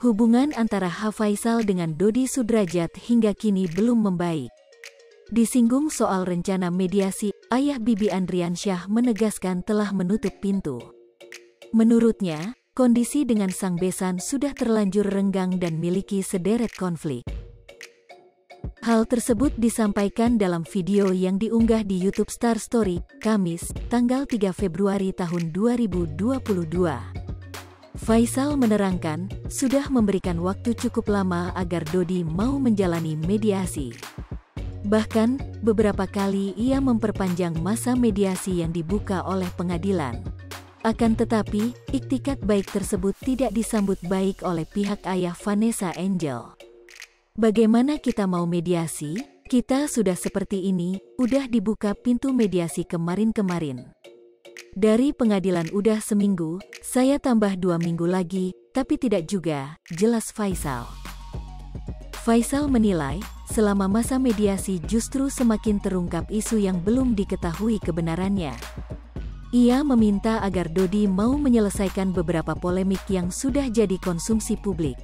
Hubungan antara H Faisal dengan Doddy Sudrajat hingga kini belum membaik. Disinggung soal rencana mediasi, ayah Bibi Andriansyah menegaskan telah menutup pintu. Menurutnya, kondisi dengan sang besan sudah terlanjur renggang dan miliki sederet konflik. Hal tersebut disampaikan dalam video yang diunggah di YouTube Star Story, Kamis, tanggal 3 Februari tahun 2022. Faisal menerangkan, sudah memberikan waktu cukup lama agar Doddy mau menjalani mediasi. Bahkan, beberapa kali ia memperpanjang masa mediasi yang dibuka oleh pengadilan. Akan tetapi, iktikad baik tersebut tidak disambut baik oleh pihak ayah Vanessa Angel. Bagaimana kita mau mediasi? Kita sudah seperti ini, udah dibuka pintu mediasi kemarin-kemarin. Dari pengadilan udah seminggu, saya tambah 2 minggu lagi, tapi tidak juga, jelas Faisal. Faisal menilai, selama masa mediasi justru semakin terungkap isu yang belum diketahui kebenarannya. Ia meminta agar Doddy mau menyelesaikan beberapa polemik yang sudah jadi konsumsi publik.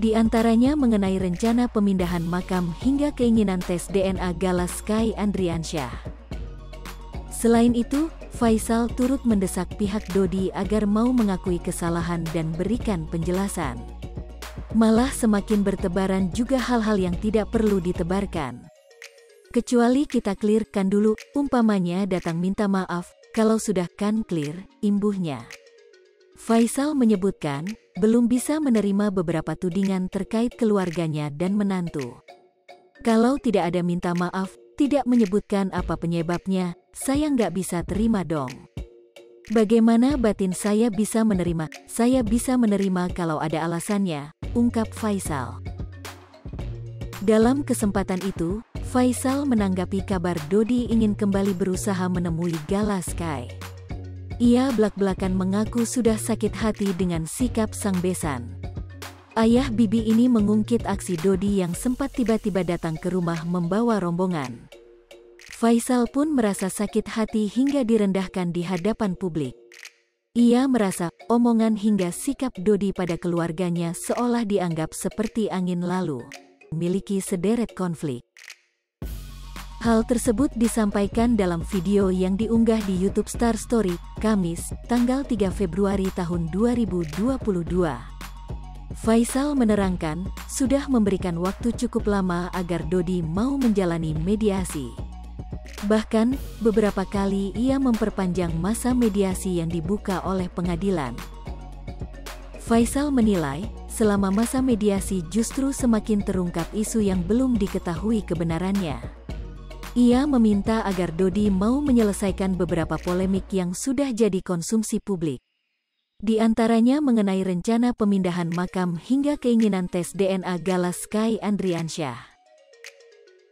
Di antaranya mengenai rencana pemindahan makam hingga keinginan tes DNA Gala Sky Andriansyah. Selain itu, Faisal turut mendesak pihak Doddy agar mau mengakui kesalahan dan berikan penjelasan. Malah semakin bertebaran juga hal-hal yang tidak perlu ditebarkan. Kecuali kita clearkan dulu, umpamanya datang minta maaf, kalau sudah kan clear, imbuhnya. Faisal menyebutkan, belum bisa menerima beberapa tudingan terkait keluarganya dan menantu. Kalau tidak ada minta maaf, tidak menyebutkan apa penyebabnya, saya nggak bisa terima dong. Bagaimana batin saya bisa menerima? Saya bisa menerima kalau ada alasannya, ungkap Faisal. Dalam kesempatan itu, Faisal menanggapi kabar Doddy ingin kembali berusaha menemui Gala Sky. Ia belak-belakan mengaku sudah sakit hati dengan sikap sang besan. Ayah Bibi ini mengungkit aksi Doddy yang sempat tiba-tiba datang ke rumah membawa rombongan. Faisal pun merasa sakit hati hingga direndahkan di hadapan publik. Ia merasa omongan hingga sikap Doddy pada keluarganya seolah dianggap seperti angin lalu, memiliki sederet konflik. Hal tersebut disampaikan dalam video yang diunggah di YouTube Star Story, Kamis, tanggal 3 Februari tahun 2022. Faisal menerangkan, sudah memberikan waktu cukup lama agar Doddy mau menjalani mediasi. Bahkan, beberapa kali ia memperpanjang masa mediasi yang dibuka oleh pengadilan. Faisal menilai, selama masa mediasi justru semakin terungkap isu yang belum diketahui kebenarannya. Ia meminta agar Doddy mau menyelesaikan beberapa polemik yang sudah jadi konsumsi publik. Di antaranya mengenai rencana pemindahan makam hingga keinginan tes DNA Gala Sky Andriansyah.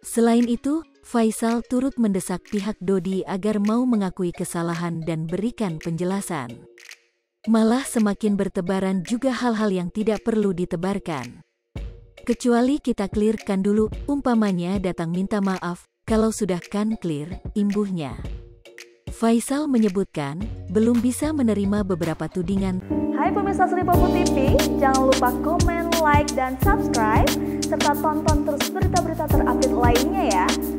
Selain itu, Faisal turut mendesak pihak Doddy agar mau mengakui kesalahan dan berikan penjelasan. Malah semakin bertebaran juga hal-hal yang tidak perlu ditebarkan. Kecuali kita clearkan dulu, umpamanya datang minta maaf, kalau sudah kan clear, imbuhnya. Faisal menyebutkan, belum bisa menerima beberapa tudingan. Hai pemirsa Sripoku TV, jangan lupa komen, like, dan subscribe, serta tonton terus berita-berita terupdate lainnya ya.